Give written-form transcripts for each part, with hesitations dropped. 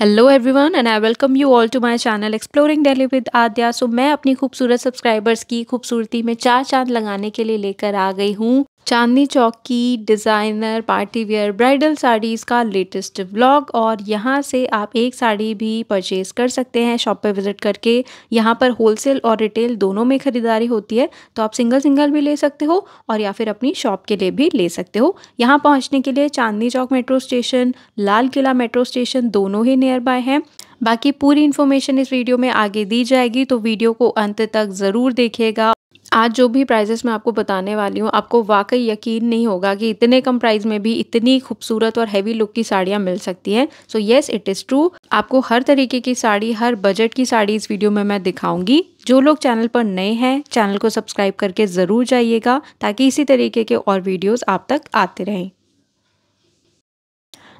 Hello everyone and I welcome you all to my channel exploring Delhi with Aadya. So मैं अपनी खूबसूरत subscribers की खूबसूरती में चार चांद लगाने के लिए लेकर आ गई हूँ चांदनी चौक की designer party wear bridal saris का लेटेस्ट व्लॉग। और यहाँ से आप एक साड़ी भी परचेज़ कर सकते हैं शॉप पर विज़िट करके। यहाँ पर होलसेल और रिटेल दोनों में ख़रीदारी होती है, तो आप सिंगल भी ले सकते हो और या फिर अपनी शॉप के लिए भी ले सकते हो। यहाँ पहुँचने के लिए Chandni Chowk metro station, Lal Qila metro station दोनों ही नियर बाय हैं। बाकी पूरी इन्फॉर्मेशन इस वीडियो में आगे दी जाएगी, तो वीडियो को अंत तक ज़रूर देखिएगा। आज जो भी प्राइजेस मैं आपको बताने वाली हूँ, आपको वाकई यकीन नहीं होगा कि इतने कम प्राइस में भी इतनी खूबसूरत और हैवी लुक की साड़ियाँ मिल सकती हैं। So yes, it is true. आपको हर तरीके की साड़ी, हर बजट की साड़ी इस वीडियो में मैं दिखाऊंगी। जो लोग चैनल पर नए हैं, चैनल को सब्सक्राइब करके ज़रूर जाइएगा ताकि इसी तरीके के और वीडियोज़ आप तक आते रहें।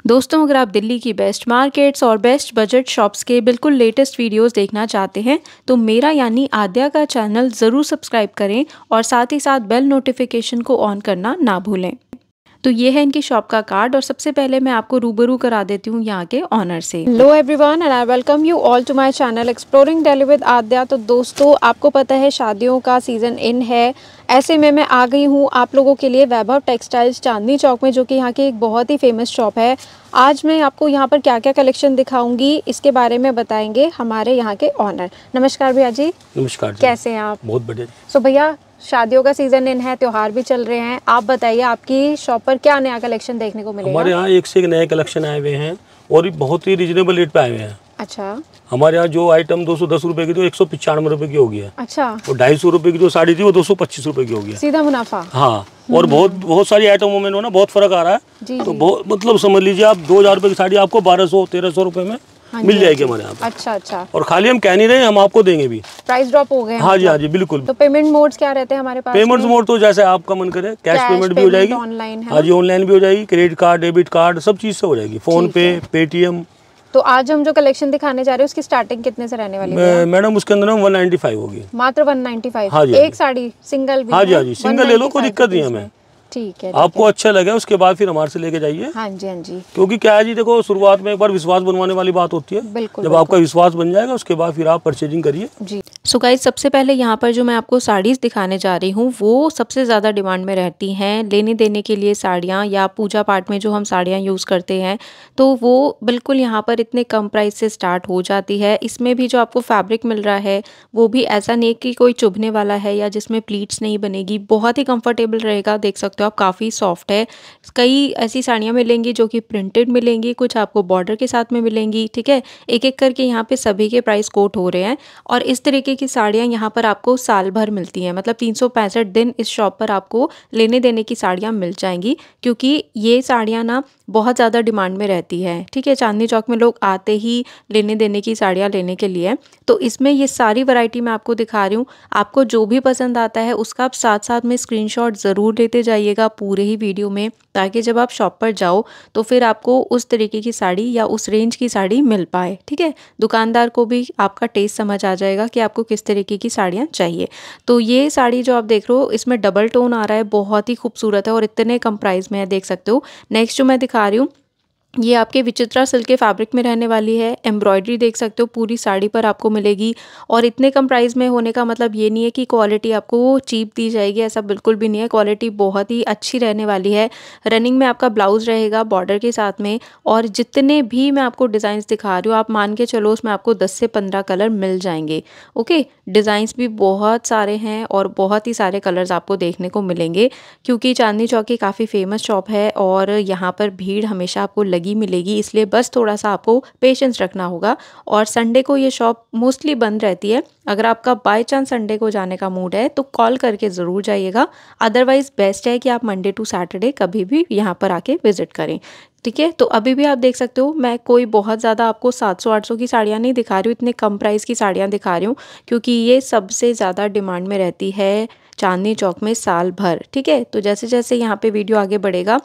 दोस्तों, अगर आप दिल्ली की बेस्ट मार्केट्स और बेस्ट बजट शॉप्स के बिल्कुल लेटेस्ट वीडियोस देखना चाहते हैं तो मेरा यानी आद्या का चैनल ज़रूर सब्सक्राइब करें और साथ ही साथ बेल नोटिफिकेशन को ऑन करना ना भूलें। तो ये है इनकी शॉप का कार्ड और सबसे पहले मैं आपको रूबरू करा देती हूँ यहाँ के ऑनर से। Hello everyone and I welcome you all to my channel exploring Delhi with Aadya. तो दोस्तों, आपको पता है शादियों का सीज़न इन है, ऐसे में मैं आ गई हूँ आप लोगों के लिए वैभव टेक्सटाइल्स चांदनी चौक में, जो कि यहाँ की एक बहुत ही फेमस शॉप है। आज मैं आपको यहाँ पर क्या क्या कलेक्शन दिखाऊंगी इसके बारे में बताएंगे हमारे यहाँ के ऑनर। नमस्कार भैया जी। नमस्कार, कैसे हैं आप? बहुत बढ़िया। सो भैया, शादियों का सीजन इन है, त्योहार भी चल रहे हैं, आप बताइए आपकी शॉप पर क्या नया कलेक्शन देखने को मिलेगा? हमारे यहाँ एक से एक नए कलेक्शन आए हुए हैं और बहुत ही रीजनेबल रेट पे आए हुए हैं। अच्छा, हमारे यहाँ जो आइटम 210 रुपए की थी 195 रुपए की होगी। अच्छा। और 250 रुपए की जो साड़ी थी वो 225 रुपए की होगी। सीधा मुनाफा। हाँ, और बहुत सारी आइटमों में ना बहुत फर्क आ रहा है, तो बहुत मतलब समझ लीजिए आप 2000 रुपए की साड़ी आपको 1200-1300 रुपए में मिल जाएगी हमारे यहाँ। अच्छा अच्छा। और खाली हम कह नहीं रहे, हम आपको देंगे भी। प्राइस ड्रॉप हो गए। हाँ जी, हाँ जी, बिल्कुल। तो पेमेंट मोड्स क्या रहते हैं हमारे पास? पेमेंट मोड तो जैसे आपका मन करे, कैश पेमेंट भी हो जाएगी, ऑनलाइन। हाँ जी, ऑनलाइन भी हो जाएगी, क्रेडिट कार्ड, डेबिट कार्ड, सब चीज से हो जाएगी, फोन पे, पेटीएम। तो आज हम जो कलेक्शन दिखाने जा रहे हैं उसकी स्टार्टिंग कितने से रहने वाली है? मैडम उसके अंदर 195 होगी, मात्र 195। हाँ जी, एक साड़ी सिंगल भी। हाँ जी, हाँ जी, सिंगल ले लो, कोई दिक्कत नहीं है हमें। ठीक है, आपको अच्छा लगे उसके बाद फिर हमारे से लेके जाइए। हाँ जी, हाँ जी, क्योंकि क्या है जी, देखो शुरुआत में एक बार विश्वास बनवाने वाली बात होती है। बिल्कुल। जब आपका विश्वास बन जाएगा उसके बाद फिर आप परचेजिंग करिए जी। सो गाइस, सबसे पहले यहाँ पर जो मैं आपको साड़ीज दिखाने जा रही हूँ वो सबसे ज़्यादा डिमांड में रहती हैं लेने देने के लिए साड़ियाँ, या पूजा पाठ में जो हम साड़ियाँ यूज़ करते हैं तो वो बिल्कुल यहाँ पर इतने कम प्राइस से स्टार्ट हो जाती है। इसमें भी जो आपको फैब्रिक मिल रहा है वो भी ऐसा नहीं कि कोई चुभने वाला है या जिसमें प्लीट्स नहीं बनेगी, बहुत ही कम्फर्टेबल रहेगा। देख सकते हो आप, काफ़ी सॉफ्ट है। कई ऐसी साड़ियाँ मिलेंगी जो कि प्रिंटेड मिलेंगी, कुछ आपको बॉर्डर के साथ में मिलेंगी। ठीक है, एक एक करके यहाँ पर सभी के प्राइस कोट हो रहे हैं। और इस तरीके की साड़ियाँ यहाँ पर आपको साल भर मिलती हैं, मतलब 365 दिन इस शॉप पर आपको लेने देने की साड़ियाँ मिल जाएंगी, क्योंकि ये साड़ियाँ ना बहुत ज़्यादा डिमांड में रहती है। ठीक है, चांदनी चौक में लोग आते ही लेने देने की साड़ियाँ लेने के लिए। तो इसमें ये सारी वैरायटी मैं आपको दिखा रही हूँ, आपको जो भी पसंद आता है उसका आप साथ साथ में स्क्रीनशॉट ज़रूर लेते जाइएगा पूरे ही वीडियो में, ताकि जब आप शॉप पर जाओ तो फिर आपको उस तरीके की साड़ी या उस रेंज की साड़ी मिल पाए। ठीक है, दुकानदार को भी आपका टेस्ट समझ आ जाएगा कि आपको किस तरीके की साड़ियाँ चाहिए। तो ये साड़ी जो आप देख रहे हो इसमें डबल टोन आ रहा है, बहुत ही खूबसूरत है और इतने कम प्राइस में है, देख सकते हो। नेक्स्ट जो मैं दिखा रही हूँ ये आपके विचित्रा सिल्क के फैब्रिक में रहने वाली है। एम्ब्रॉयडरी देख सकते हो पूरी साड़ी पर आपको मिलेगी, और इतने कम प्राइस में होने का मतलब ये नहीं है कि क्वालिटी आपको चीप दी जाएगी, ऐसा बिल्कुल भी नहीं है। क्वालिटी बहुत ही अच्छी रहने वाली है। रनिंग में आपका ब्लाउज रहेगा बॉर्डर के साथ में, और जितने भी मैं आपको डिज़ाइंस दिखा रही हूँ आप मान के चलो उसमें आपको 10 से 15 कलर मिल जाएंगे। ओके, डिज़ाइंस भी बहुत सारे हैं और बहुत ही सारे कलर्स आपको देखने को मिलेंगे, क्योंकि चांदनी चौक की काफ़ी फेमस शॉप है और यहाँ पर भीड़ हमेशा आपको मिलेगी, इसलिए बस थोड़ा सा आपको पेशेंस रखना होगा। और संडे को ये शॉप मोस्टली बंद रहती है, अगर आपका बाय चांस संडे को जाने का मूड है तो कॉल करके ज़रूर जाइएगा, अदरवाइज बेस्ट है कि आप मंडे टू सैटरडे कभी भी यहाँ पर आके विजिट करें। ठीक है, तो अभी भी आप देख सकते हो मैं कोई बहुत ज़्यादा आपको 700-800 की साड़ियाँ नहीं दिखा रही हूँ, इतने कम प्राइस की साड़ियाँ दिखा रही हूँ क्योंकि ये सबसे ज़्यादा डिमांड में रहती है चांदनी चौक में साल भर। ठीक है, तो जैसे जैसे यहाँ पे वीडियो आगे बढ़ेगा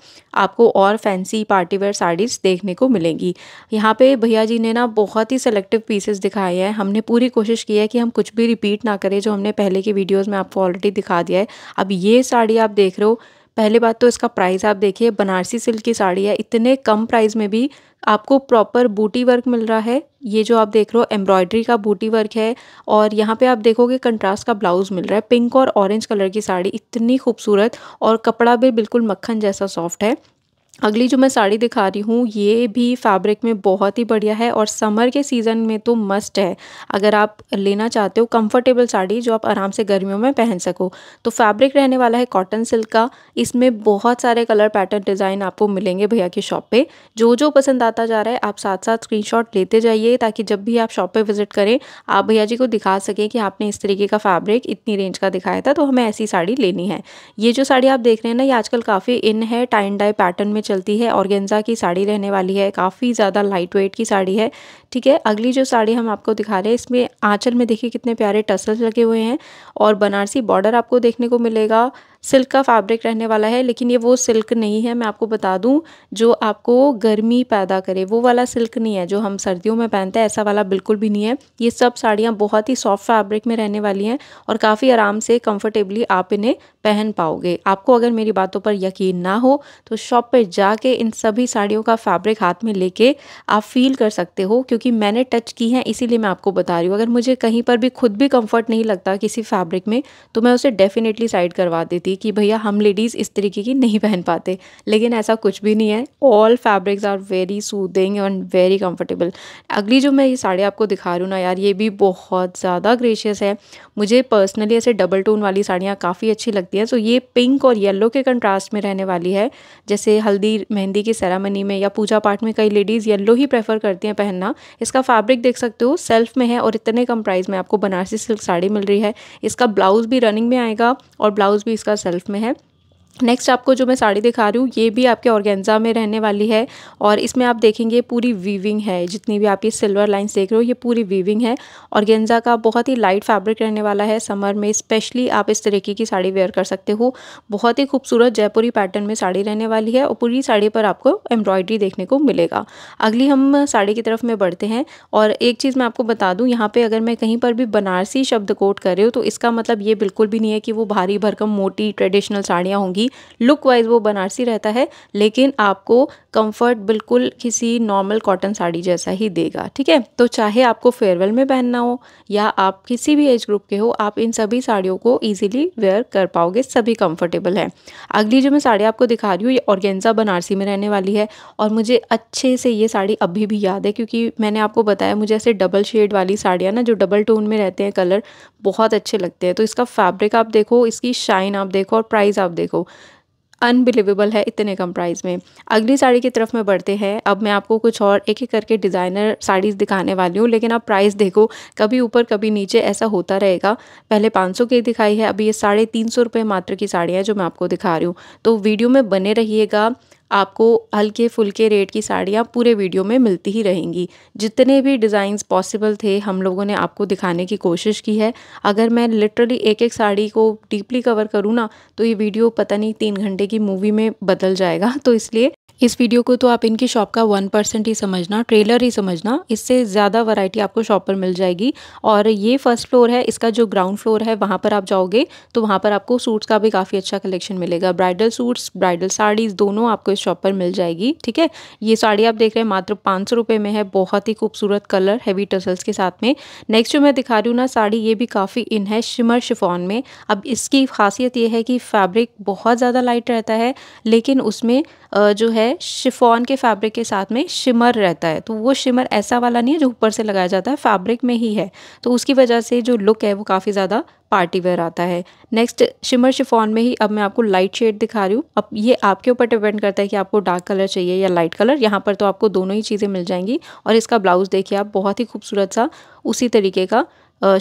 आपको और फैंसी पार्टीवेयर साड़ीज़ देखने को मिलेंगी। यहाँ पे भैया जी ने ना बहुत ही सेलेक्टिव पीसेस दिखाए हैं, हमने पूरी कोशिश की है कि हम कुछ भी रिपीट ना करें जो हमने पहले की वीडियोज़ में आपको ऑलरेडी दिखा दिया है। अब ये साड़ी आप देख रहे हो पहली बात तो इसका प्राइस आप देखिए, बनारसी सिल्क की साड़ी है, इतने कम प्राइस में भी आपको प्रॉपर बूटी वर्क मिल रहा है। ये जो आप देख रहे हो एम्ब्रॉयडरी का बूटी वर्क है और यहाँ पे आप देखोगे कंट्रास्ट का ब्लाउज मिल रहा है। पिंक और ऑरेंज कलर की साड़ी इतनी खूबसूरत और कपड़ा भी बिल्कुल मक्खन जैसा सॉफ्ट है। अगली जो मैं साड़ी दिखा रही हूँ ये भी फैब्रिक में बहुत ही बढ़िया है और समर के सीज़न में तो मस्ट है। अगर आप लेना चाहते हो कंफर्टेबल साड़ी जो आप आराम से गर्मियों में पहन सको, तो फैब्रिक रहने वाला है कॉटन सिल्क का। इसमें बहुत सारे कलर पैटर्न डिज़ाइन आपको मिलेंगे भैया की शॉप पे। जो जो पसंद आता जा रहा है आप साथ साथ स्क्रीनशॉट लेते जाइए, ताकि जब भी आप शॉप पर विजिट करें आप भैया जी को दिखा सकें कि आपने इस तरीके का फैब्रिक इतनी रेंज का दिखाया था, तो हमें ऐसी साड़ी लेनी है। ये जो साड़ी आप देख रहे हैं ना, ये आजकल काफ़ी इन है, टाई एंड डाई पैटर्न में चलती है। ऑर्गेन्जा की साड़ी रहने वाली है, काफ़ी ज़्यादा लाइट वेट की साड़ी है, ठीक है। अगली जो साड़ी हम आपको दिखा रहे हैं, इसमें आंचल में देखिए कितने प्यारे टसल्स लगे हुए हैं और बनारसी बॉर्डर आपको देखने को मिलेगा। सिल्क का फैब्रिक रहने वाला है, लेकिन ये वो सिल्क नहीं है, मैं आपको बता दूं, जो आपको गर्मी पैदा करे, वो वाला सिल्क नहीं है जो हम सर्दियों में पहनते हैं, ऐसा वाला बिल्कुल भी नहीं है। ये सब साड़ियाँ बहुत ही सॉफ्ट फैब्रिक में रहने वाली हैं और काफ़ी आराम से कंफर्टेबली आप इन्हें पहन पाओगे। आपको अगर मेरी बातों पर यकीन ना हो तो शॉप पर जाके इन सभी साड़ियों का फैब्रिक हाथ में लेके आप फील कर सकते हो, क्योंकि मैंने टच की है इसीलिए मैं आपको बता रही हूँ। अगर मुझे कहीं पर भी खुद भी कंफर्ट नहीं लगता किसी फैब्रिक में, तो मैं उसे डेफिनेटली साइड करवा देती कि भैया हम लेडीज़ इस तरीके की नहीं पहन पाते, लेकिन ऐसा कुछ भी नहीं है। All fabrics are very soothing and very comfortable. अगली जो मैं ये साड़ी आपको दिखा रही हूँ ना यार, ये भी बहुत ज़्यादा ग्रेशियस है। मुझे पर्सनली ऐसे डबल टोन वाली साड़ियाँ काफ़ी अच्छी लगती हैं, तो ये पिंक और येलो के कंट्रास्ट में रहने वाली है। जैसे हल्दी मेहंदी की सेरेमनी में या पूजा पाठ में कई लेडीज़ येलो ही प्रेफर करती हैं पहनना। इसका फैब्रिक देख सकते हो, सेल्फ में है और इतने कम प्राइस में आपको बनारसी सिल्क साड़ी मिल रही है। इसका ब्लाउज भी रनिंग में आएगा और ब्लाउज भी इसका सेल्फ में है। नेक्स्ट आपको जो मैं साड़ी दिखा रही हूँ, ये भी आपके ऑर्गेन्जा में रहने वाली है और इसमें आप देखेंगे पूरी वीविंग है। जितनी भी आप ये सिल्वर लाइंस देख रहे हो, ये पूरी वीविंग है। ऑर्गेन्जा का बहुत ही लाइट फैब्रिक रहने वाला है। समर में स्पेशली आप इस तरीके की साड़ी वेयर कर सकते हो। बहुत ही खूबसूरत जयपुरी पैटर्न में साड़ी रहने वाली है और पूरी साड़ी पर आपको एम्ब्रॉयडरी देखने को मिलेगा। अगली हम साड़ी की तरफ में बढ़ते हैं और एक चीज़ मैं आपको बता दूँ, यहाँ पर अगर मैं कहीं पर भी बनारसी शब्द कोट कर रही हूँ तो इसका मतलब ये बिल्कुल भी नहीं है कि वो भारी भरकम मोटी ट्रेडिशनल साड़ियाँ होंगी। लुक वाइज वो बनारसी रहता है, लेकिन आपको कंफर्ट बिल्कुल किसी नॉर्मल कॉटन साड़ी जैसा ही देगा, ठीक है। तो चाहे आपको फेयरवेल में पहनना हो या आप किसी भी एज ग्रुप के हो, आप इन सभी साड़ियों को इजीली वेयर कर पाओगे, सभी कंफर्टेबल है। अगली जो मैं साड़ी आपको दिखा रही हूँ, ये ऑर्गेन्जा बनारसी में रहने वाली है और मुझे अच्छे से ये साड़ी अभी भी याद है, क्योंकि मैंने आपको बताया मुझे ऐसे डबल शेड वाली साड़ियाँ ना, जो डबल टोन में रहते हैं, कलर बहुत अच्छे लगते हैं। तो इसका फैब्रिक आप देखो, इसकी शाइन आप देखो और प्राइस आप देखो, अनबिलीवेबल है इतने कम प्राइस में। अगली साड़ी की तरफ में बढ़ते हैं। अब मैं आपको कुछ और एक एक करके डिज़ाइनर साड़ीज़ दिखाने वाली हूँ, लेकिन आप प्राइस देखो, कभी ऊपर कभी नीचे ऐसा होता रहेगा। पहले 500 की दिखाई है, अभी ये 350 रुपये मात्र की साड़ियाँ हैं जो मैं आपको दिखा रही हूँ। तो वीडियो में बने रहिएगा, आपको हल्के फुल्के रेट की साड़ियाँ पूरे वीडियो में मिलती ही रहेंगी। जितने भी डिज़ाइंस पॉसिबल थे हम लोगों ने आपको दिखाने की कोशिश की है। अगर मैं लिटरली एक एक साड़ी को डीपली कवर करूँ ना, तो ये वीडियो पता नहीं 3 घंटे की मूवी में बदल जाएगा। तो इसलिए इस वीडियो को तो आप इनकी शॉप का 1% ही समझना, ट्रेलर ही समझना। इससे ज़्यादा वैरायटी आपको शॉप पर मिल जाएगी। और ये फर्स्ट फ्लोर है, इसका जो ग्राउंड फ्लोर है वहाँ पर आप जाओगे तो वहाँ पर आपको सूट्स का भी काफ़ी अच्छा कलेक्शन मिलेगा। ब्राइडल सूट्स, ब्राइडल साड़ीज़ दोनों आपको इस शॉप पर मिल जाएगी, ठीक है। ये साड़ी आप देख रहे हैं मात्र 500 रुपये में है, बहुत ही खूबसूरत कलर हैवी टसल्स के साथ में। नेक्स्ट जो मैं दिखा रही हूँ ना साड़ी, ये भी काफ़ी इन है, शिमर शिफॉन में। अब इसकी खासियत ये है कि फैब्रिक बहुत ज़्यादा लाइट रहता है, लेकिन उसमें जो है शिफॉन के फैब्रिक के साथ में शिमर रहता है। तो वो शिमर ऐसा वाला नहीं है जो ऊपर से लगाया जाता है, फैब्रिक में ही है। तो उसकी वजह से जो लुक है वो काफ़ी ज़्यादा पार्टी वेयर आता है। नेक्स्ट शिमर शिफॉन में ही अब मैं आपको लाइट शेड दिखा रही हूँ। अब ये आपके ऊपर डिपेंड करता है कि आपको डार्क कलर चाहिए या लाइट कलर, यहाँ पर तो आपको दोनों ही चीज़ें मिल जाएंगी। और इसका ब्लाउज़ देखिए आप, बहुत ही खूबसूरत सा उसी तरीके का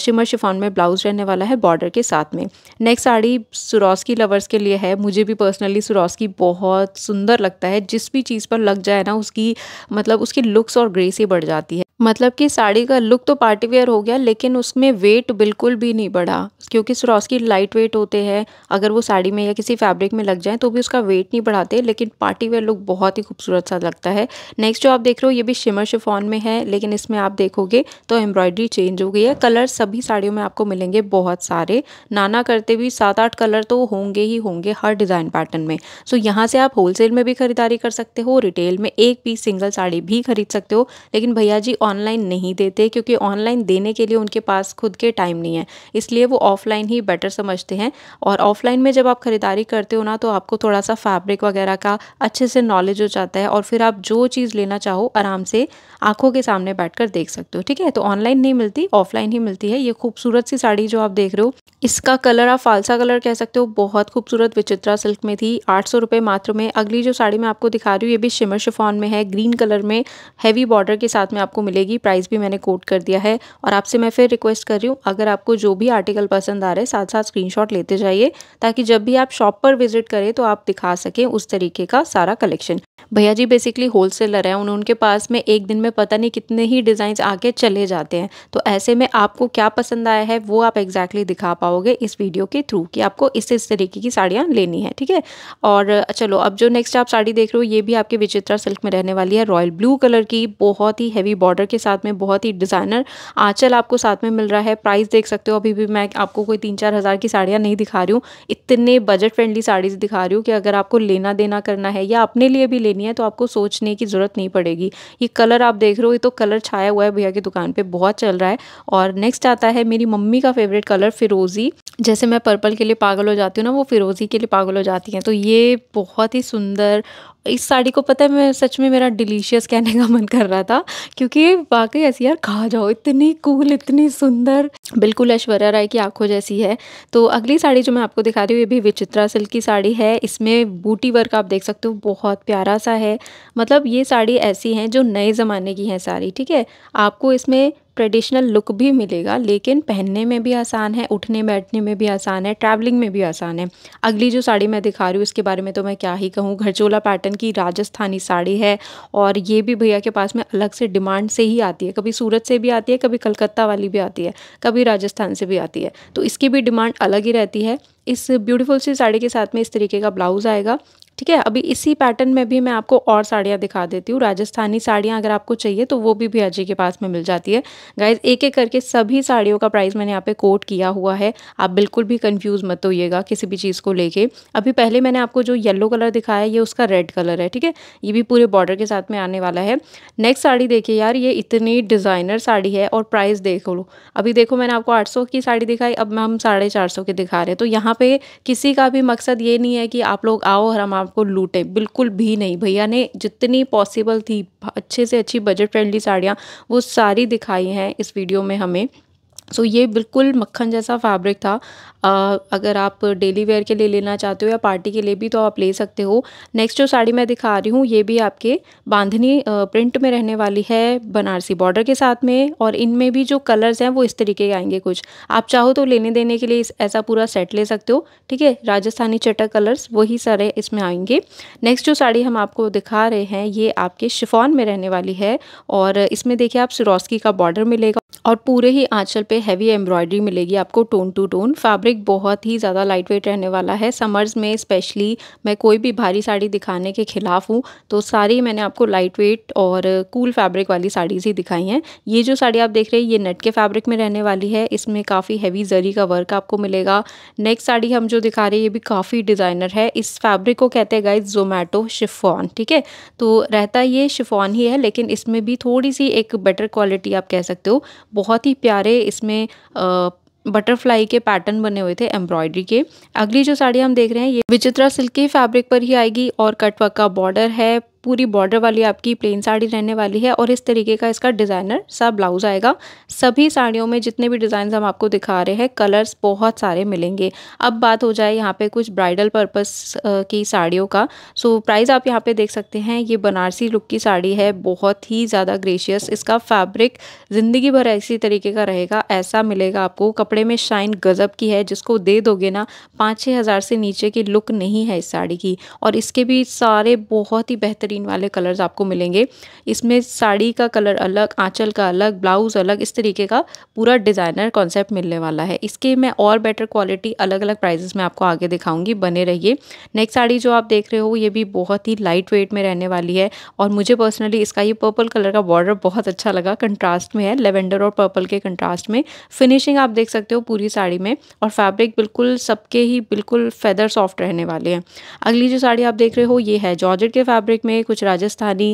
शिमर शिफॉन में ब्लाउज रहने वाला है बॉर्डर के साथ में। नेक्स्ट साड़ी सुरोस्की लवर्स के लिए है। मुझे भी पर्सनली सुरोस्की बहुत सुंदर लगता है, जिस भी चीज़ पर लग जाए ना उसकी, मतलब उसकी लुक्स और ग्रेस ही बढ़ जाती है। मतलब कि साड़ी का लुक तो पार्टी वेयर हो गया, लेकिन उसमें वेट बिल्कुल भी नहीं बढ़ा, क्योंकि सुरोस्की लाइट वेट होते हैं। अगर वो साड़ी में या किसी फैब्रिक में लग जाए तो भी उसका वेट नहीं बढ़ाते, लेकिन पार्टी वेयर लुक बहुत ही खूबसूरत सा लगता है। नेक्स्ट जो आप देख रहे हो, ये भी शिमर शिफॉन में है, लेकिन इसमें आप देखोगे तो एम्ब्रॉयडरी चेंज हो गई है, कलर सभी साड़ियों में आपको मिलेंगे बहुत सारे, नाना करते भी 7-8 कलर तो होंगे ही होंगे हर डिज़ाइन पैटर्न में। सो यहाँ से आप होलसेल में भी खरीदारी कर सकते हो, रिटेल में एक पीस सिंगल साड़ी भी खरीद सकते हो। लेकिन भैया जी ऑनलाइन नहीं देते, क्योंकि ऑनलाइन देने के लिए उनके पास खुद के टाइम नहीं है, इसलिए वो ऑफलाइन ही बेटर समझते हैं। और ऑफलाइन में जब आप खरीदारी करते हो ना, तो आपको थोड़ा सा फैब्रिक वगैरह का अच्छे से नॉलेज हो जाता है और फिर आप जो चीज़ लेना चाहो आराम से आंखों के सामने बैठकर देख सकते हो। ठीक है, तो ऑनलाइन नहीं मिलती, ऑफलाइन ही मिलती है। ये खूबसूरत सी साड़ी जो आप देख रहे हो, इसका कलर आप फालसा कलर कह सकते हो, बहुत खूबसूरत विचित्रा सिल्क में थी, 800 रुपये मात्र में। अगली जो साड़ी मैं आपको दिखा रही हूँ ये भी शिमर शिफॉन में है, ग्रीन कलर में, हैवी बॉर्डर के साथ में आपको मिलेगी। प्राइस भी मैंने कोट कर दिया है। और आपसे मैं फिर रिक्वेस्ट कर रही हूँ, अगर आपको जो भी आर्टिकल पसंद आ रहा है साथ साथ स्क्रीनशॉट लेते जाइए, ताकि जब भी आप शॉप पर विजिट करें तो आप दिखा सकें उस तरीके का सारा कलेक्शन। भैया जी बेसिकली होलसेलर हैं, उनके पास में एक दिन में पता नहीं कितने ही डिज़ाइंस आके चले जाते हैं। तो ऐसे में आपको क्या पसंद आया है वो आप एग्जैक्टली दिखा पाओगे इस वीडियो के थ्रू, कि आपको इस तरीके की साड़ियाँ लेनी है। ठीक है, और चलो अब जो नेक्स्ट आप साड़ी देख रहे हो ये भी आपके विचित्रा सिल्क में रहने वाली है, रॉयल ब्लू कलर की, बहुत ही हैवी बॉर्डर के साथ में, बहुत ही डिज़ाइनर आंचल आपको साथ में मिल रहा है। प्राइस देख सकते हो, अभी भी मैं आपको कोई 3-4 हज़ार की साड़ियाँ नहीं दिखा रही हूँ, इतने बजट फ्रेंडली साड़ीज़ दिखा रही हूँ कि अगर आपको लेना देना करना है या अपने लिए भी लेनी है तो आपको सोचने की ज़रूरत नहीं पड़ेगी। ये कलर आप देख रहे हो, ये तो कलर छाया हुआ है, भैया की दुकान पे बहुत चल रहा है। और नेक्स्ट आता है मेरी मम्मी का फेवरेट कलर फिरोजी। जैसे मैं पर्पल के लिए पागल हो जाती हूँ ना, वो फिरोजी के लिए पागल हो जाती हैं। तो ये बहुत ही सुंदर, इस साड़ी को पता है मैं सच में मेरा डिलीशियस कहने का मन कर रहा था, क्योंकि वाकई ऐसी यार खा जाओ, इतनी कूल, इतनी सुंदर, बिल्कुल ऐश्वर्या राय की आंखों जैसी है। तो अगली साड़ी जो मैं आपको दिखा रही हूँ ये भी विचित्रा सिल्क की साड़ी है, इसमें बूटी वर्क आप देख सकते हो, बहुत प्यारा सा है। मतलब ये साड़ी ऐसी हैं जो नए ज़माने की हैं साड़ी। ठीक है, आपको इसमें ट्रेडिशनल लुक भी मिलेगा, लेकिन पहनने में भी आसान है, उठने बैठने में भी आसान है, ट्रैवलिंग में भी आसान है। अगली जो साड़ी मैं दिखा रही हूँ इसके बारे में तो मैं क्या ही कहूँ, घरचोला पैटर्न की राजस्थानी साड़ी है, और ये भी भैया के पास में अलग से डिमांड से ही आती है, कभी सूरत से भी आती है, कभी कलकत्ता वाली भी आती है, कभी राजस्थान से भी आती है, तो इसकी भी डिमांड अलग ही रहती है। इस ब्यूटीफुल सी साड़ी के साथ में इस तरीके का ब्लाउज़ आएगा। ठीक है, अभी इसी पैटर्न में भी मैं आपको और साड़ियाँ दिखा देती हूँ, राजस्थानी साड़ियाँ अगर आपको चाहिए तो वो भी भैया जी के पास में मिल जाती है। गाइज एक एक करके सभी साड़ियों का प्राइस मैंने यहाँ पे कोट किया हुआ है, आप बिल्कुल भी कंफ्यूज मत होइएगा किसी भी चीज़ को लेके। अभी पहले मैंने आपको जो येलो कलर दिखाया है ये उसका रेड कलर है। ठीक है, ये भी पूरे बॉर्डर के साथ में आने वाला है। नेक्स्ट साड़ी देखिए यार, ये इतनी डिज़ाइनर साड़ी है और प्राइस देख लो। अभी देखो मैंने आपको 800 की साड़ी दिखाई, अब हम 450 की दिखा रहे हैं। तो यहाँ पे किसी का भी मकसद ये नहीं है कि आप लोग आओ और हम आपको लूटे, बिल्कुल भी नहीं। भैया ने जितनी पॉसिबल थी अच्छे से अच्छी बजट फ्रेंडली साड़ियाँ वो सारी दिखाई हैं इस वीडियो में हमें। सो ये बिल्कुल मक्खन जैसा फैब्रिक था, अगर आप डेली वेयर के लिए लेना चाहते हो या पार्टी के लिए भी तो आप ले सकते हो। नेक्स्ट जो साड़ी मैं दिखा रही हूँ ये भी आपके बांधनी प्रिंट में रहने वाली है, बनारसी बॉर्डर के साथ में, और इनमें भी जो कलर्स हैं वो इस तरीके के आएंगे कुछ। आप चाहो तो लेने देने के लिए ऐसा पूरा सेट ले सकते हो। ठीक है, राजस्थानी चटक कलर्स वही सारे इसमें आएंगे। नेक्स्ट जो साड़ी हम आपको दिखा रहे हैं ये आपके शिफॉन में रहने वाली है, और इसमें देखिए आप सिरोस्की का बॉर्डर मिलेगा और पूरे ही आंचल पे हैवी एम्ब्रॉयडरी मिलेगी आपको, टोन टू टोन। फैब्रिक बहुत ही ज़्यादा लाइट वेट रहने वाला है। समर्स में स्पेशली मैं कोई भी भारी साड़ी दिखाने के खिलाफ हूँ, तो सारी मैंने आपको लाइट वेट और कूल फैब्रिक वाली साड़ीज़ ही दिखाई हैं। ये जो साड़ी आप देख रहे हैं ये नेट के फैब्रिक में रहने वाली है, इसमें काफ़ी हैवी जरी का वर्क आपको मिलेगा। नेक्स्ट साड़ी हम जो दिखा रहे हैं ये भी काफ़ी डिज़ाइनर है। इस फैब्रिक को कहते हैं गाइज जोमेटो शिफॉन। ठीक है, तो रहता ये शिफॉन ही है, लेकिन इसमें भी थोड़ी सी एक बेटर क्वालिटी आप कह सकते हो। बहुत ही प्यारे इसमें बटरफ्लाई के पैटर्न बने हुए थे एम्ब्रॉयडरी के। अगली जो साड़ी हम देख रहे हैं ये विचित्रा सिल्क के फैब्रिक पर ही आएगी और कटवर्क का बॉर्डर है, पूरी बॉर्डर वाली आपकी प्लेन साड़ी रहने वाली है और इस तरीके का इसका डिज़ाइनर सा ब्लाउज आएगा। सभी साड़ियों में जितने भी डिज़ाइन हम आपको दिखा रहे हैं कलर्स बहुत सारे मिलेंगे। अब बात हो जाए यहाँ पे कुछ ब्राइडल पर्पस की साड़ियों का। सो प्राइस आप यहाँ पे देख सकते हैं। ये बनारसी लुक की साड़ी है, बहुत ही ज़्यादा ग्रेशियस, इसका फैब्रिक ज़िंदगी भर इसी तरीके का रहेगा, ऐसा मिलेगा आपको। कपड़े में शाइन गजब की है, जिसको दे दोगे ना 5-6 हज़ार से नीचे की लुक नहीं है इस साड़ी की। और इसके भी सारे बहुत ही बेहतरीन बेहतरीन वाले कलर्स आपको मिलेंगे। इसमें साड़ी का कलर अलग, आंचल का अलग, ब्लाउज़ अलग, इस तरीके का पूरा डिज़ाइनर कॉन्सेप्ट मिलने वाला है। इसके मैं और बेटर क्वालिटी अलग अलग प्राइजेस में आपको आगे दिखाऊंगी, बने रहिए। नेक्स्ट साड़ी जो आप देख रहे हो ये भी बहुत ही लाइट वेट में रहने वाली है और मुझे पर्सनली इसका ये पर्पल कलर का बॉर्डर बहुत अच्छा लगा, कंट्रास्ट में है, लेवेंडर और पर्पल के कंट्रास्ट में। फिनिशिंग आप देख सकते हो पूरी साड़ी में और फैब्रिक बिल्कुल सबके ही बिल्कुल फेदर सॉफ्ट रहने वाले हैं। अगली जो साड़ी आप देख रहे हो ये है जॉर्जेट के फैब्रिक में, कुछ राजस्थानी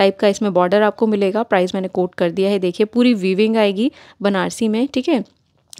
टाइप का इसमें बॉर्डर आपको मिलेगा। प्राइस मैंने कोट कर दिया है, देखिए पूरी वीविंग आएगी बनारसी में, ठीक है।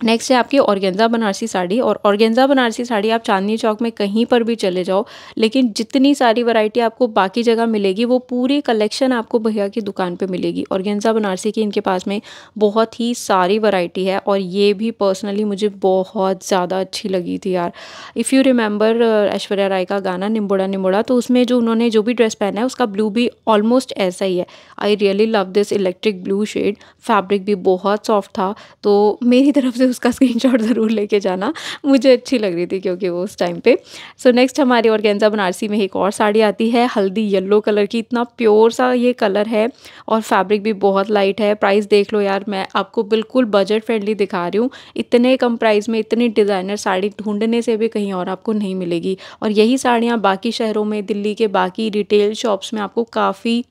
नेक्स्ट है आपकी ऑर्गेन्जा बनारसी साड़ी, और ऑर्गेन्जा बनारसी साड़ी आप चांदनी चौक में कहीं पर भी चले जाओ, लेकिन जितनी सारी वैरायटी आपको बाकी जगह मिलेगी वो पूरी कलेक्शन आपको भैया की दुकान पे मिलेगी। ऑर्गेन्जा बनारसी की इनके पास में बहुत ही सारी वैरायटी है और ये भी पर्सनली मुझे बहुत ज़्यादा अच्छी लगी थी यार। If you remember Aishwarya Rai का गाना निम्बोड़ा निम्बोड़ा, तो उसमें जो उन्होंने जो भी ड्रेस पहना है उसका ब्लू भी ऑलमोस्ट ऐसा ही है। I really love this electric blue shade, fabric भी बहुत सॉफ्ट था, तो मेरी तरफ उसका स्क्रीनशॉट ज़रूर लेके जाना, मुझे अच्छी लग रही थी क्योंकि वो उस टाइम पे। सो नेक्स्ट हमारी ऑर्गेन्जा बनारसी में एक और साड़ी आती है हल्दी येलो कलर की, इतना प्योर सा ये कलर है और फैब्रिक भी बहुत लाइट है। प्राइस देख लो यार, मैं आपको बिल्कुल बजट फ्रेंडली दिखा रही हूँ, इतने कम प्राइस में इतनी डिज़ाइनर साड़ी ढूंढने से भी कहीं और आपको नहीं मिलेगी। और यही साड़ियाँ बाकी शहरों में, दिल्ली के बाकी रिटेल शॉप्स में आपको काफ़ी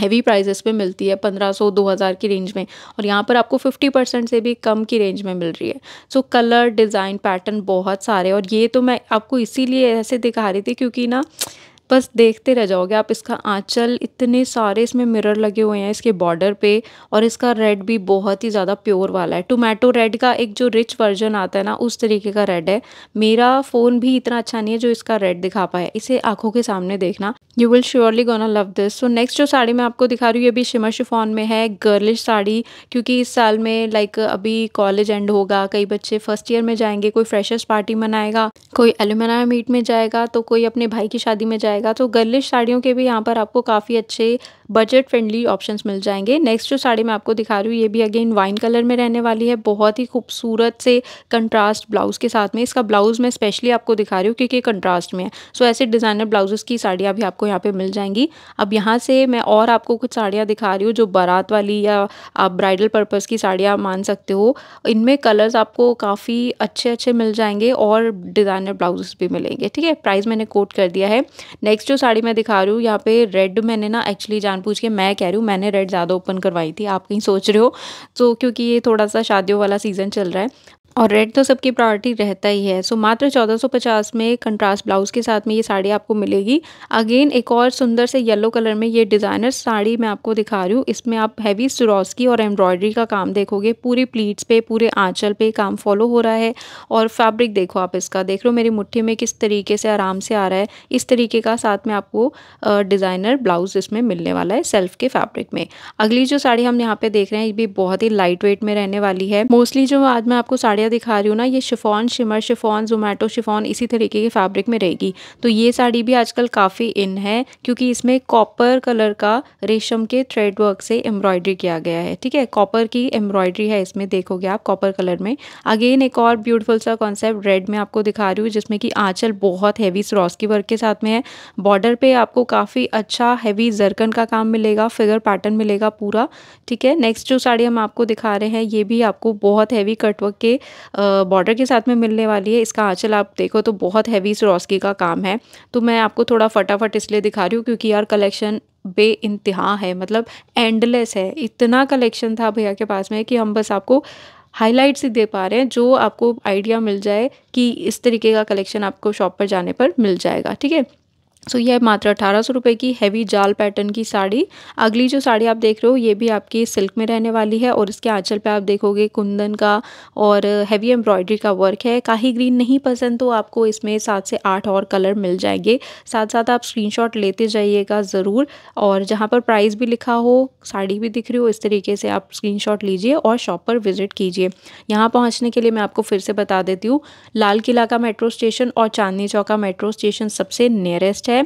हैवी प्राइजेस पे मिलती है, 1500 2000 की रेंज में, और यहाँ पर आपको 50% से भी कम की रेंज में मिल रही है। सो कलर, डिज़ाइन, पैटर्न बहुत सारे, और ये तो मैं आपको इसीलिए ऐसे दिखा रही थी क्योंकि ना बस देखते रह जाओगे आप। इसका आंचल, इतने सारे इसमें मिरर लगे हुए हैं इसके बॉर्डर पे, और इसका रेड भी बहुत ही ज़्यादा प्योर वाला है, टोमेटो रेड का एक जो रिच वर्जन आता है ना उस तरीके का रेड है। मेरा फ़ोन भी इतना अच्छा नहीं है जो इसका रेड दिखा पाए, इसे आंखों के सामने देखना, you will surely gonna love this. So next जो साड़ी मैं आपको दिखा रही हूँ ये भी शिमर शिफॉन में है, गर्लिश साड़ी, क्योंकि इस साल में लाइक अभी कॉलेज एंड होगा, कई बच्चे फर्स्ट ईयर में जाएंगे, कोई फ्रेशर्स पार्टी मनाएगा, कोई एलुमनाई मीट में जाएगा, तो कोई अपने भाई की शादी में जाएगा, तो गर्लिश साड़ियों के भी यहाँ पर आपको काफ़ी अच्छे बजट फ्रेंडली ऑप्शंस मिल जाएंगे। नेक्स्ट जो साड़ी मैं आपको दिखा रही हूँ ये भी अगेन वाइन कलर में रहने वाली है, बहुत ही खूबसूरत से कंट्रास्ट ब्लाउज़ के साथ में। इसका ब्लाउज़ मैं स्पेशली आपको दिखा रही हूँ क्योंकि कंट्रास्ट में है। सो ऐसे डिज़ाइनर ब्लाउजेस की साड़ियाँ भी आपको यहाँ पर मिल जाएंगी। अब यहाँ से मैं और आपको कुछ साड़ियाँ दिखा रही हूँ जो बारात वाली या आप ब्राइडल पर्पज़ की साड़ियाँ मान सकते हो, इनमें कलर्स आपको काफ़ी अच्छे अच्छे मिल जाएंगे और डिज़ाइनर ब्लाउजेस भी मिलेंगे, ठीक है। प्राइस मैंने कोट कर दिया है। नेक्स्ट जो साड़ी मैं दिखा रही हूँ यहाँ पे रेड, मैंने ना एक्चुअली जानबूझ के मैं कह रही हूँ, मैंने रेड ज़्यादा ओपन करवाई थी, आप कहीं सोच रहे हो तो, क्योंकि ये थोड़ा सा शादियों वाला सीज़न चल रहा है और रेड तो सबकी प्रायोरिटी रहता ही है। सो मात्र 1450 में कंट्रास्ट ब्लाउज़ के साथ में ये साड़ी आपको मिलेगी। अगेन एक और सुंदर से येलो कलर में ये डिज़ाइनर साड़ी मैं आपको दिखा रही हूँ, इसमें आप हैवी सुरोस्की और एम्ब्रॉयडरी का काम देखोगे, पूरी प्लीट्स पे, पूरे आंचल पे काम फॉलो हो रहा है। और फैब्रिक देखो आप, इसका देख लो मेरी मुट्ठी में किस तरीके से आराम से आ रहा है, इस तरीके का साथ में आपको डिज़ाइनर ब्लाउज़ इसमें मिलने वाला है सेल्फ के फैब्रिक में। अगली जो साड़ी हम यहाँ पे देख रहे हैं ये भी बहुत ही लाइट वेट में रहने वाली है। मोस्टली जो आज मैं आपको साड़ियाँ दिखा रही हूँ ना, ये शिफॉन, शिमर शिफॉन, जोमेटो शिफॉन, इसी तरीके के फैब्रिक में रहेगी। तो ये साड़ी भी आजकल काफ़ी इन है क्योंकि इसमें कॉपर कलर का रेशम के थ्रेड वर्क से एम्ब्रॉयडरी किया गया है, ठीक है। कॉपर की एम्ब्रॉयडरी है इसमें, देखोगे आप कॉपर कलर में। अगेन एक और ब्यूटीफुल सा कॉन्सेप्ट रेड में आपको दिखा रही हूँ, जिसमें कि आंचल बहुत हैवी सरोस्की वर्क के साथ में है, बॉर्डर पर आपको काफ़ी अच्छा हैवी जरकन का काम मिलेगा, फिगर पैटर्न मिलेगा पूरा, ठीक है। नेक्स्ट जो साड़ी हम आपको दिखा रहे हैं ये भी आपको बहुत हैवी कटवर्क के बॉर्डर के साथ में मिलने वाली है। इसका आंचल आप देखो तो बहुत हैवी सरोस्की का काम है। तो मैं आपको थोड़ा फटाफट इसलिए दिखा रही हूँ क्योंकि यार कलेक्शन बे इंतहा है, मतलब एंडलेस है, इतना कलेक्शन था भैया के पास में कि हम बस आपको हाईलाइट्स ही दे पा रहे हैं, जो आपको आइडिया मिल जाए कि इस तरीके का कलेक्शन आपको शॉप पर जाने पर मिल जाएगा, ठीक है। सो यह मात्र 1800 रुपये की हैवी जाल पैटर्न की साड़ी। अगली जो साड़ी आप देख रहे हो ये भी आपकी सिल्क में रहने वाली है और इसके आंचल पे आप देखोगे कुंदन का और हैवी एम्ब्रॉयडरी का वर्क है। काही ग्रीन नहीं पसंद तो आपको इसमें 7 से 8 और कलर मिल जाएंगे, साथ साथ आप स्क्रीनशॉट लेते जाइएगा ज़रूर, और जहाँ पर प्राइस भी लिखा हो, साड़ी भी दिख रही हो, इस तरीके से आप स्क्रीनशॉट लीजिए और शॉप पर विजिट कीजिए। यहाँ पहुँचने के लिए मैं आपको फिर से बता देती हूँ, लाल किला का मेट्रो स्टेशन और चांदनी चौक का मेट्रो स्टेशन सबसे नियरेस्ट है,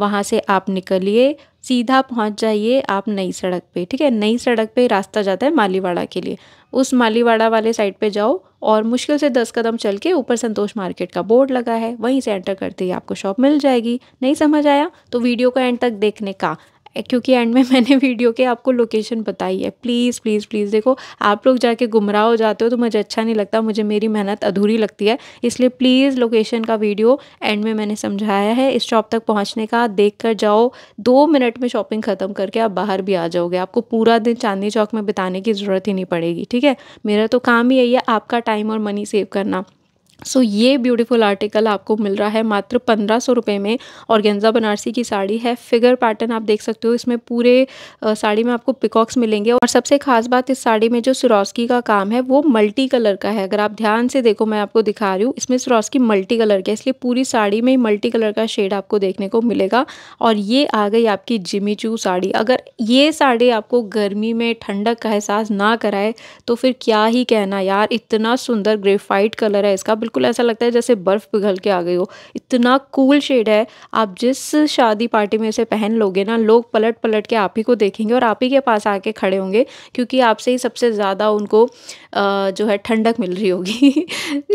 वहाँ से आप निकलिए सीधा पहुंच जाइए आप नई सड़क पे, ठीक है। नई सड़क पे रास्ता जाता है मालीवाड़ा के लिए, उस मालीवाड़ा वाले साइड पे जाओ और मुश्किल से 10 कदम चल के ऊपर संतोष मार्केट का बोर्ड लगा है, वहीं से एंटर करते ही आपको शॉप मिल जाएगी। नहीं समझ आया तो वीडियो को एंड तक देखने का, क्योंकि एंड में मैंने वीडियो के आपको लोकेशन बताई है। प्लीज़ प्लीज़ प्लीज़ देखो, आप लोग जाके गुमराह हो जाते हो तो मुझे अच्छा नहीं लगता, मुझे मेरी मेहनत अधूरी लगती है, इसलिए प्लीज़ लोकेशन का वीडियो एंड में मैंने समझाया है। इस शॉप तक पहुंचने का देख कर जाओ, 2 मिनट में शॉपिंग ख़त्म करके आप बाहर भी आ जाओगे, आपको पूरा दिन चांदनी चौक में बिताने की ज़रूरत ही नहीं पड़ेगी, ठीक है। मेरा तो काम ही यही है, आपका टाइम और मनी सेव करना। सो ये ब्यूटीफुल आर्टिकल आपको मिल रहा है मात्र 1500 रुपये में। ऑर्गेन्जा बनारसी की साड़ी है, फिगर पैटर्न आप देख सकते हो, इसमें पूरे साड़ी में आपको पिकॉक्स मिलेंगे। और सबसे खास बात, इस साड़ी में जो सुरॉस्की का काम है वो मल्टी कलर का है। अगर आप ध्यान से देखो, मैं आपको दिखा रही हूँ, इसमें सुरॉस्की मल्टी कलर का है, इसलिए पूरी साड़ी में मल्टी कलर का शेड आपको देखने को मिलेगा। और ये आ गई आपकी जिमी चू साड़ी। अगर ये साड़ी आपको गर्मी में ठंडक का एहसास ना कराए तो फिर क्या ही कहना यार। इतना सुंदर ग्रेफाइट कलर है इसका, बिल्कुल ऐसा लगता है जैसे बर्फ़ पिघल के आ गई हो, इतना कूल शेड है। आप जिस शादी पार्टी में इसे पहन लोगे ना, लोग पलट पलट के आप ही को देखेंगे और आप ही के पास आके खड़े होंगे, क्योंकि आपसे ही सबसे ज़्यादा उनको जो है ठंडक मिल रही होगी।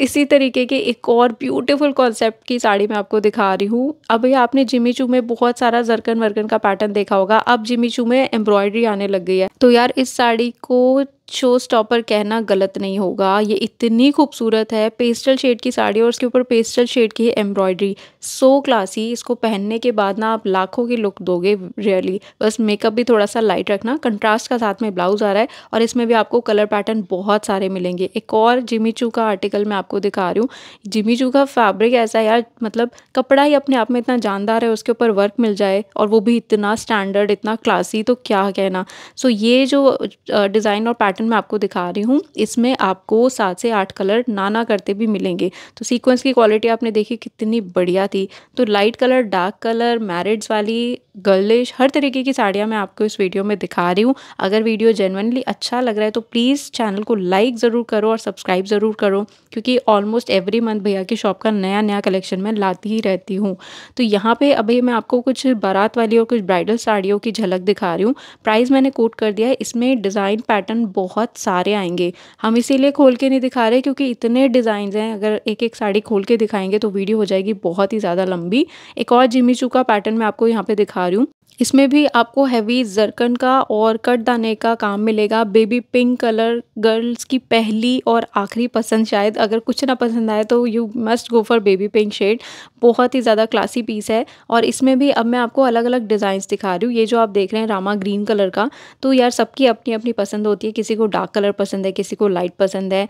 इसी तरीके के एक और ब्यूटीफुल कॉन्सेप्ट की साड़ी मैं आपको दिखा रही हूँ। अभी आपने जिमी चू में बहुत सारा जरकन वर्कन का पैटर्न देखा होगा, अब जिमी चू में एम्ब्रॉयडरी आने लग गई है, तो यार इस साड़ी को शो स्टॉपर कहना गलत नहीं होगा। ये इतनी खूबसूरत है, पेस्टल शेड की साड़ी और उसके ऊपर पेस्टल शेड की एम्ब्रॉयडरी, सो क्लासी। इसको पहनने के बाद ना आप लाखों की लुक दोगे रियली। बस मेकअप भी थोड़ा सा लाइट रखना, कंट्रास्ट का साथ में ब्लाउज आ रहा है और इसमें भी आपको कलर पैटर्न बहुत सारे मिलेंगे। एक और जिमी चू का आर्टिकल मैं आपको दिखा रही हूँ। जिमी चू का फैब्रिक ऐसा है यार, मतलब कपड़ा ही अपने आप में इतना जानदार है, उसके ऊपर वर्क मिल जाए और वो भी इतना स्टैंडर्ड, इतना क्लासी, तो क्या कहना। सो ये जो डिज़ाइन और पैटर्न मैं आपको दिखा रही हूँ, इसमें आपको 7 से 8 कलर नाना करते भी मिलेंगे। तो सीक्वेंस की क्वालिटी आपने देखी कितनी बढ़िया थी। तो light colour, dark colour, marrieds वाली, गर्लिश, हर तरीके की साड़ियाँ मैं आपको इस वीडियो में दिखा रही हूँ। अगर वीडियो जेन्युइनली अच्छा लग रहा है तो प्लीज़ चैनल को लाइक ज़रूर करो और सब्सक्राइब ज़रूर करो, क्योंकि ऑलमोस्ट एवरी मंथ भैया की शॉप का नया नया कलेक्शन मैं लाती ही रहती हूँ। तो यहाँ पे अभी मैं आपको कुछ बारात वाली और कुछ ब्राइडल साड़ियों की झलक दिखा रही हूँ। प्राइस मैंने कोट कर दिया है, इसमें डिज़ाइन पैटर्न बहुत सारे आएंगे। हम इसीलिए खोल के नहीं दिखा रहे क्योंकि इतने डिज़ाइंस हैं, अगर एक एक साड़ी खोल के दिखाएंगे तो वीडियो हो जाएगी बहुत ही ज़्यादा लंबी। एक और जिमी चू का पैटर्न मैं आपको यहाँ पे दिखा रही हूँ, इसमें भी आपको हैवी जरकन का और कटदाने का काम मिलेगा। बेबी पिंक कलर गर्ल्स की पहली और आखिरी पसंद शायद, अगर कुछ ना पसंद आए तो you must go for baby pink shade, बहुत ही ज़्यादा क्लासी पीस है। और इसमें भी अब मैं आपको अलग अलग डिज़ाइंस दिखा रही हूँ। ये जो आप देख रहे हैं रामा ग्रीन कलर का, तो यार सबकी अपनी अपनी पसंद होती है, किसी को डार्क कलर पसंद है, किसी को लाइट पसंद है,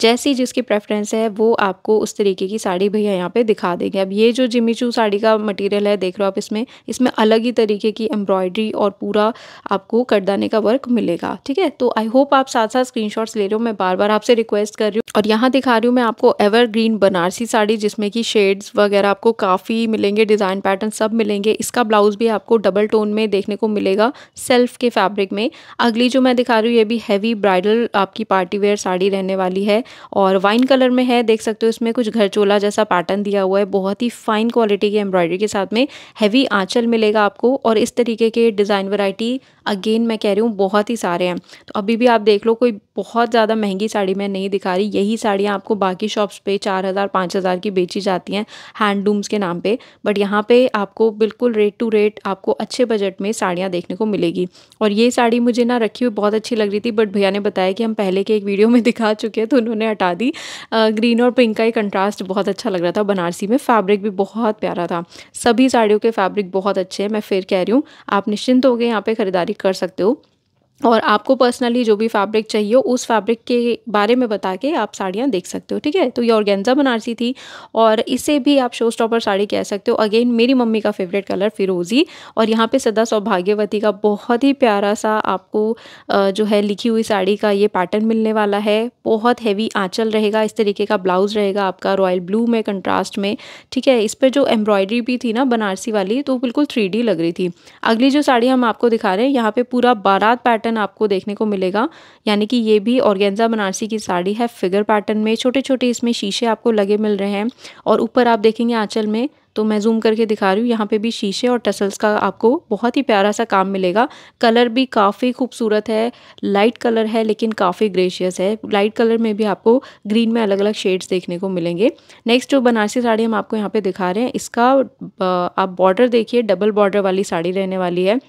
जैसी जिसकी प्रेफरेंस है वो आपको उस तरीके की साड़ी भैया यहाँ पे दिखा देंगे। अब ये जो जिमी चू साड़ी का मटेरियल है, देख रहे हो आप, इसमें अलग ही तरीके की एम्ब्रॉयडरी और पूरा आपको कटदाने का वर्क मिलेगा, ठीक है। तो आई होप आप साथ साथ स्क्रीनशॉट्स ले रहे हो, मैं बार बार आपसे रिक्वेस्ट कर रही हूँ। और यहाँ दिखा रही हूँ मैं आपको एवरग्रीन बनारसी साड़ी, जिसमें कि शेड्स वगैरह आपको काफ़ी मिलेंगे, डिज़ाइन पैटर्न सब मिलेंगे। इसका ब्लाउज भी आपको डबल टोन में देखने को मिलेगा सेल्फ के फैब्रिक में। अगली जो मैं दिखा रही हूँ ये भी हैवी ब्राइडल आपकी पार्टी वेयर साड़ी रहने वाली है और वाइन कलर में है, देख सकते हो। इसमें कुछ घर चोला जैसा पैटर्न दिया हुआ है, बहुत ही फाइन क्वालिटी की एम्ब्रॉयडरी के साथ में हैवी आंचल मिलेगा आपको। और इस तरीके के डिज़ाइन वैरायटी अगेन मैं कह रही हूँ बहुत ही सारे हैं। तो अभी भी आप देख लो, कोई बहुत ज़्यादा महंगी साड़ी मैं नहीं दिखा रही। यही साड़ियाँ आपको बाकी शॉप्स पे 4000-5000 की बेची जाती हैं हैंडलूम्स के नाम पे, बट यहाँ पे आपको बिल्कुल रेट टू रेट आपको अच्छे बजट में साड़ियाँ देखने को मिलेगी। और ये साड़ी मुझे ना रखी हुई बहुत अच्छी लग रही थी, बट भैया ने बताया कि हम पहले के एक वीडियो में दिखा चुके हैं, तो उन्होंने हटा दी। ग्रीन और पिंक का ही कंट्रास्ट बहुत अच्छा लग रहा था बनारसी में, फैब्रिक भी बहुत प्यारा था। सभी साड़ियों के फैब्रिक बहुत अच्छे हैं, मैं फिर कह रही हूँ, आप निश्चिंत हो गए यहाँ पे खरीदारी कर सकते हो। और आपको पर्सनली जो भी फैब्रिक चाहिए उस फैब्रिक के बारे में बता के आप साड़ियाँ देख सकते हो, ठीक है। तो ये ऑर्गेन्जा बनारसी थी और इसे भी आप शो स्टॉपर साड़ी कह सकते हो। अगेन मेरी मम्मी का फेवरेट कलर फिरोजी। और यहाँ पे सदा सौभाग्यवती का बहुत ही प्यारा सा आपको जो है लिखी हुई साड़ी का ये पैटर्न मिलने वाला है, बहुत हैवी आँचल रहेगा। इस तरीके का ब्लाउज रहेगा आपका रॉयल ब्लू में कंट्रास्ट में, ठीक है। इस पर जो एम्ब्रॉयडरी भी थी ना बनारसी वाली, तो बिल्कुल 3D लग रही थी। अगली जो साड़ी हम आपको दिखा रहे हैं यहाँ पर पूरा बारात पैटर्न आपको देखने को मिलेगा, यानी कि ये भी ऑर्गेन्जा बनारसी की साड़ी है। फिगर पैटर्न में छोटे छोटे इसमें शीशे आपको लगे मिल रहे हैं और ऊपर आप देखेंगे आंचल में तो मैं जूम करके दिखा रही हूँ, यहाँ पे भी शीशे और टसल्स का आपको बहुत ही प्यारा सा काम मिलेगा। कलर भी काफ़ी खूबसूरत है, लाइट कलर है लेकिन काफ़ी ग्रेशियस है। लाइट कलर में भी आपको ग्रीन में अलग अलग शेड्स देखने को मिलेंगे। नेक्स्ट जो बनारसी साड़ी हम आपको यहाँ पे दिखा रहे हैं, इसका आप बॉर्डर देखिए, डबल बॉर्डर वाली साड़ी रहने वाली है।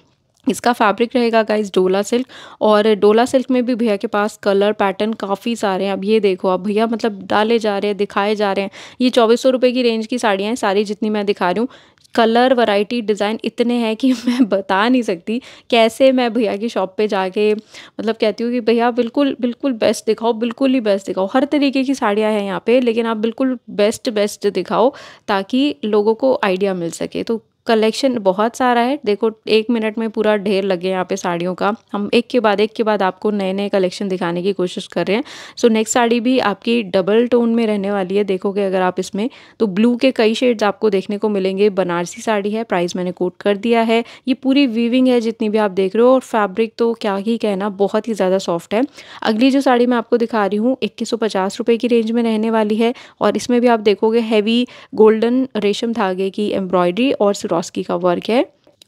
इसका फैब्रिक रहेगा गाइस डोला सिल्क, और डोला सिल्क में भी भैया के पास कलर पैटर्न काफ़ी सारे हैं। अब ये देखो, अब भैया मतलब डाले जा रहे हैं, दिखाए जा रहे हैं। ये 2400 रुपये की रेंज की साड़ियाँ हैं सारी, जितनी मैं दिखा रही हूँ। कलर वैरायटी डिज़ाइन इतने हैं कि मैं बता नहीं सकती। कैसे मैं भैया की शॉप पे जाके मतलब कहती हूँ कि भैया बिल्कुल बिल्कुल बेस्ट दिखाओ, बिल्कुल ही बेस्ट दिखाओ। हर तरीके की साड़ियाँ हैं यहाँ पे, लेकिन आप बिल्कुल बेस्ट बेस्ट दिखाओ ताकि लोगों को आइडिया मिल सके। तो कलेक्शन बहुत सारा है, देखो एक मिनट में पूरा ढेर लगे यहाँ पे साड़ियों का। हम एक के बाद आपको नए नए कलेक्शन दिखाने की कोशिश कर रहे हैं। सो नेक्स्ट साड़ी भी आपकी डबल टोन में रहने वाली है। देखोगे अगर आप इसमें तो ब्लू के कई शेड्स आपको देखने को मिलेंगे। बनारसी साड़ी है, प्राइस मैंने कोट कर दिया है। ये पूरी वीविंग है जितनी भी आप देख रहे हो, और फैब्रिक तो क्या ही कहना, बहुत ही ज़्यादा सॉफ्ट है। अगली जो साड़ी मैं आपको दिखा रही हूँ 2150 रुपये की रेंज में रहने वाली है, और इसमें भी आप देखोगे हैवी गोल्डन रेशम धागे की एम्ब्रॉयडरी और रॉस्की का वर्क है।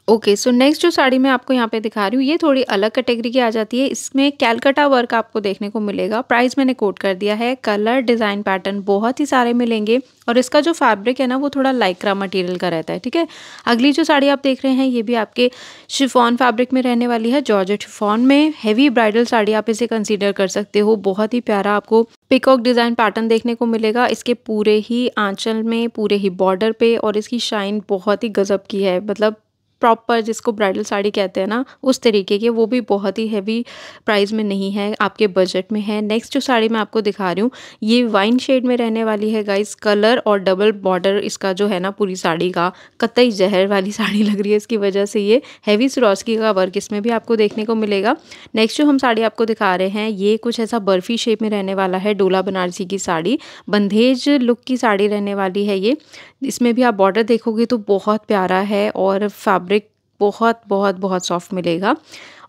ओके सो नेक्स्ट जो साड़ी मैं आपको यहाँ पे दिखा रही हूँ, ये थोड़ी अलग कैटेगरी की आ जाती है। इसमें कैलकटा वर्क आपको देखने को मिलेगा। प्राइस मैंने कोट कर दिया है। कलर डिज़ाइन पैटर्न बहुत ही सारे मिलेंगे, और इसका जो फैब्रिक है ना वो थोड़ा लाइक्रा मटेरियल का रहता है, ठीक है। अगली जो साड़ी आप देख रहे हैं ये भी आपके शिफॉन फैब्रिक में रहने वाली है, जॉर्जेट शिफॉन में। हैवी ब्राइडल साड़ी आप इसे कंसीडर कर सकते हो। बहुत ही प्यारा आपको पिकॉक डिज़ाइन पैटर्न देखने को मिलेगा इसके पूरे ही आंचल में, पूरे ही बॉर्डर पे, और इसकी शाइन बहुत ही गजब की है। मतलब प्रॉपर जिसको ब्राइडल साड़ी कहते हैं ना, उस तरीके के। वो भी बहुत ही हैवी प्राइस में नहीं है, आपके बजट में है। नेक्स्ट जो साड़ी मैं आपको दिखा रही हूँ ये वाइन शेड में रहने वाली है गाइस। कलर और डबल बॉर्डर इसका जो है ना पूरी साड़ी का, कतई जहर वाली साड़ी लग रही है इसकी वजह से। ये हैवी सुरॉस्की का वर्क इसमें भी आपको देखने को मिलेगा। नेक्स्ट जो हम साड़ी आपको दिखा रहे हैं ये कुछ ऐसा बर्फी शेप में रहने वाला है। डोला बनारसी की साड़ी, बंधेज लुक की साड़ी रहने वाली है ये। इसमें भी आप बॉर्डर देखोगे तो बहुत प्यारा है, और फैब्रिक बहुत बहुत बहुत सॉफ्ट मिलेगा।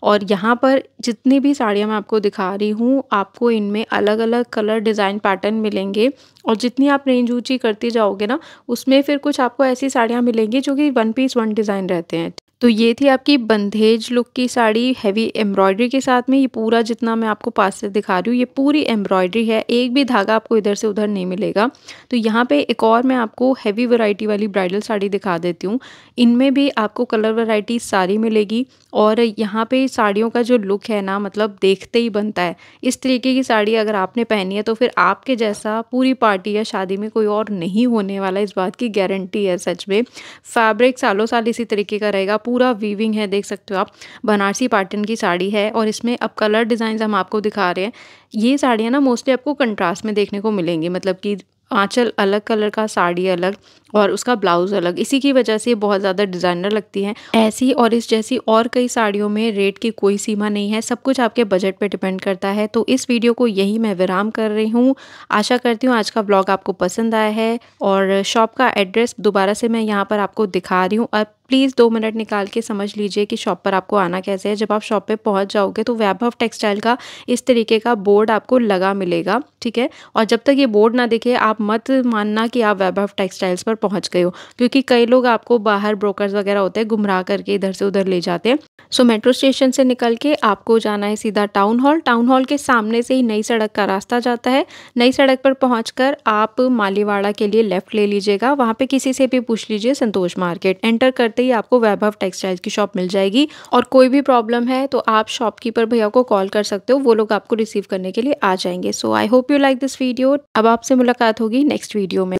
और यहाँ पर जितनी भी साड़ियाँ मैं आपको दिखा रही हूँ, आपको इनमें अलग अलग कलर डिज़ाइन पैटर्न मिलेंगे, और जितनी आप रेंज ऊँची करती जाओगे ना उसमें फिर कुछ आपको ऐसी साड़ियाँ मिलेंगी जो कि वन पीस वन डिज़ाइन रहते हैं। तो ये थी आपकी बंधेज लुक की साड़ी हैवी एम्ब्रॉयडरी के साथ में। ये पूरा जितना मैं आपको पास से दिखा रही हूँ ये पूरी एम्ब्रॉयडरी है, एक भी धागा आपको इधर से उधर नहीं मिलेगा। तो यहाँ पे एक और मैं आपको हैवी वैरायटी वाली ब्राइडल साड़ी दिखा देती हूँ। इनमें भी आपको कलर वैरायटी सारी मिलेगी, और यहाँ पे साड़ियों का जो लुक है ना मतलब देखते ही बनता है। इस तरीके की साड़ी अगर आपने पहनी है तो फिर आपके जैसा पूरी पार्टी या शादी में कोई और नहीं होने वाला, इस बात की गारंटी है सच में। फैब्रिक सालों साल इसी तरीके का रहेगा, पूरा वीविंग है, देख सकते हो आप। बनारसी पैटर्न की साड़ी है, और इसमें अब कलर डिज़ाइन हम आपको दिखा रहे हैं। ये साड़ियाँ ना मोस्टली आपको कंट्रास्ट में देखने को मिलेंगी, मतलब कि आंचल अलग कलर का, साड़ी अलग और उसका ब्लाउज़ अलग। इसी की वजह से बहुत ज़्यादा डिज़ाइनर लगती हैं। ऐसी और इस जैसी और कई साड़ियों में रेट की कोई सीमा नहीं है, सब कुछ आपके बजट पे डिपेंड करता है। तो इस वीडियो को यही मैं विराम कर रही हूँ। आशा करती हूँ आज का ब्लॉग आपको पसंद आया है, और शॉप का एड्रेस दोबारा से मैं यहाँ पर आपको दिखा रही हूँ। अब प्लीज़ 2 मिनट निकाल के समझ लीजिए कि शॉप पर आपको आना कैसे है। जब आप शॉप पे पहुंच जाओगे तो वैभव टेक्सटाइल का इस तरीके का बोर्ड आपको लगा मिलेगा, ठीक है। और जब तक ये बोर्ड ना दिखे आप मत मानना कि आप वैभव टेक्सटाइल्स पर पहुंच गए हो, क्योंकि कई लोग आपको बाहर ब्रोकर्स वगैरह होते हैं गुमराह करके इधर से उधर ले जाते हैं। सो मेट्रो स्टेशन से निकल के आपको जाना है सीधा टाउन हॉल। टाउन हॉल के सामने से ही नई सड़क का रास्ता जाता है। नई सड़क पर पहुँच कर आप मालीवाड़ा के लिए लेफ्ट ले लीजिएगा। वहाँ पर किसी से भी पूछ लीजिए संतोष मार्केट। एंटर करते ही आपको वैभव टेक्सटाइल्स की शॉप मिल जाएगी, और कोई भी प्रॉब्लम है तो आप शॉपकीपर भैया को कॉल कर सकते हो, वो लोग आपको रिसीव करने के लिए आ जाएंगे। So I hope you like this video. अब आपसे मुलाकात होगी नेक्स्ट वीडियो में।